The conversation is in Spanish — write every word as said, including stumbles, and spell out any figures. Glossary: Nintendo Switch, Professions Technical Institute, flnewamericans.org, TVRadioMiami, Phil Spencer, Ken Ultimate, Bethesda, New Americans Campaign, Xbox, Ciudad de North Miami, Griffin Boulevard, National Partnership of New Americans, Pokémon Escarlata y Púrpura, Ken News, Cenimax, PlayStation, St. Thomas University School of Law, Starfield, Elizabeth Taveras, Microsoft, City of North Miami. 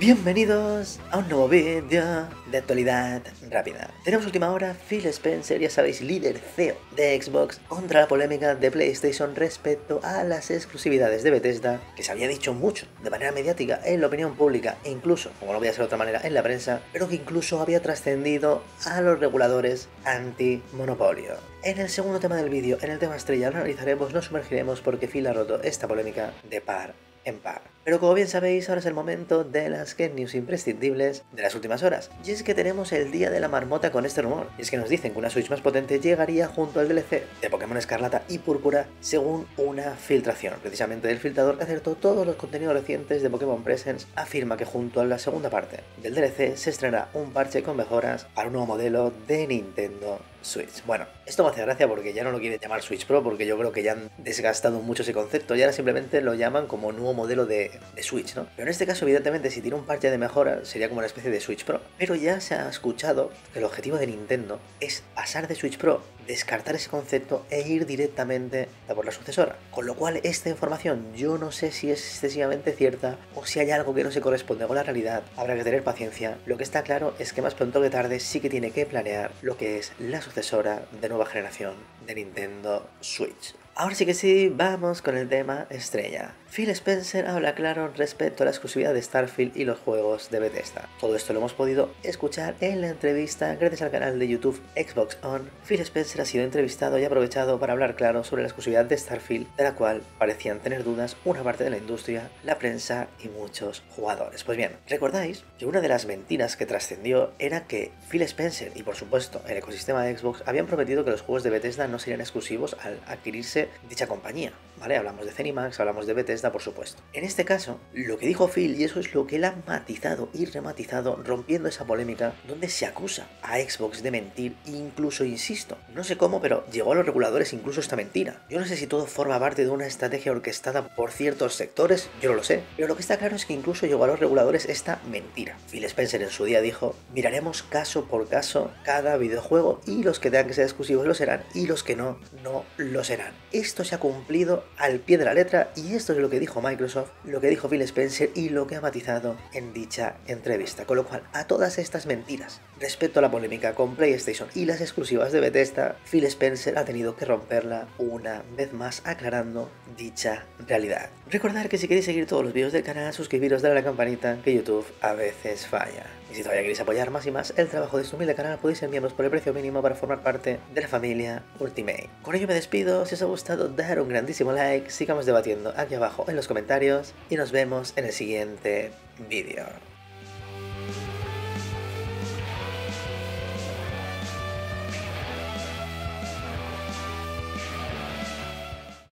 Bienvenidos a un nuevo vídeo de actualidad rápida. Tenemos última hora, Phil Spencer, ya sabéis, líder C E O de Xbox, contra la polémica de PlayStation respecto a las exclusividades de Bethesda, que se había dicho mucho de manera mediática en la opinión pública e incluso, como lo voy a hacer de otra manera, en la prensa, pero que incluso había trascendido a los reguladores antimonopolio. En el segundo tema del vídeo, en el tema estrella, lo analizaremos, nos sumergiremos porque Phil ha roto esta polémica de par en par. Pero como bien sabéis, ahora es el momento de las Ken News imprescindibles de las últimas horas. Y es que tenemos el día de la marmota con este rumor. Y es que nos dicen que una Switch más potente llegaría junto al D L C de Pokémon Escarlata y Púrpura, según una filtración. Precisamente del filtrador que acertó todos los contenidos recientes de Pokémon Presents, afirma que junto a la segunda parte del D L C se estrenará un parche con mejoras para un nuevo modelo de Nintendo Switch. Bueno, esto me hace gracia porque ya no lo quieren llamar Switch Pro, porque yo creo que ya han desgastado mucho ese concepto y ahora simplemente lo llaman como nuevo modelo de, de Switch, ¿no? Pero en este caso, evidentemente, si tiene un parche de mejora, sería como una especie de Switch Pro. Pero ya se ha escuchado que el objetivo de Nintendo es pasar de Switch Pro, descartar ese concepto e ir directamente a por la sucesora. Con lo cual, esta información yo no sé si es excesivamente cierta o si hay algo que no se corresponde con la realidad. Habrá que tener paciencia. Lo que está claro es que más pronto que tarde sí que tiene que planear lo que es la sucesora de nueva generación de Nintendo Switch. Ahora sí que sí, vamos con el tema estrella. Phil Spencer habla claro respecto a la exclusividad de Starfield y los juegos de Bethesda. Todo esto lo hemos podido escuchar en la entrevista gracias al canal de YouTube Xbox On. Phil Spencer ha sido entrevistado y aprovechado para hablar claro sobre la exclusividad de Starfield, de la cual parecían tener dudas una parte de la industria, la prensa y muchos jugadores. Pues bien, recordáis que una de las mentiras que trascendió era que Phil Spencer y por supuesto el ecosistema de Xbox habían prometido que los juegos de Bethesda no serían exclusivos al adquirirse dicha compañía, ¿vale? Hablamos de Cenimax, hablamos de Bethesda, por supuesto. En este caso, lo que dijo Phil, y eso es lo que él ha matizado y rematizado, rompiendo esa polémica, donde se acusa a Xbox de mentir, incluso, insisto, no sé cómo, pero llegó a los reguladores incluso esta mentira. Yo no sé si todo forma parte de una estrategia orquestada por ciertos sectores, yo no lo sé, pero lo que está claro es que incluso llegó a los reguladores esta mentira. Phil Spencer en su día dijo, miraremos caso por caso cada videojuego y los que tengan que ser exclusivos lo serán y los que no, no lo serán. Esto se ha cumplido al pie de la letra y esto es lo que dijo Microsoft, lo que dijo Phil Spencer y lo que ha matizado en dicha entrevista. Con lo cual, a todas estas mentiras respecto a la polémica con PlayStation y las exclusivas de Bethesda, Phil Spencer ha tenido que romperla una vez más aclarando dicha realidad. Recordad que si queréis seguir todos los vídeos del canal, suscribiros, darle a la campanita, que YouTube a veces falla. Y si todavía queréis apoyar más y más el trabajo de este humilde canal, podéis ser miembros por el precio mínimo para formar parte de la familia Ultimate. Con ello me despido, si os ha gustado dar un grandísimo like, sigamos debatiendo aquí abajo en los comentarios y nos vemos en el siguiente vídeo.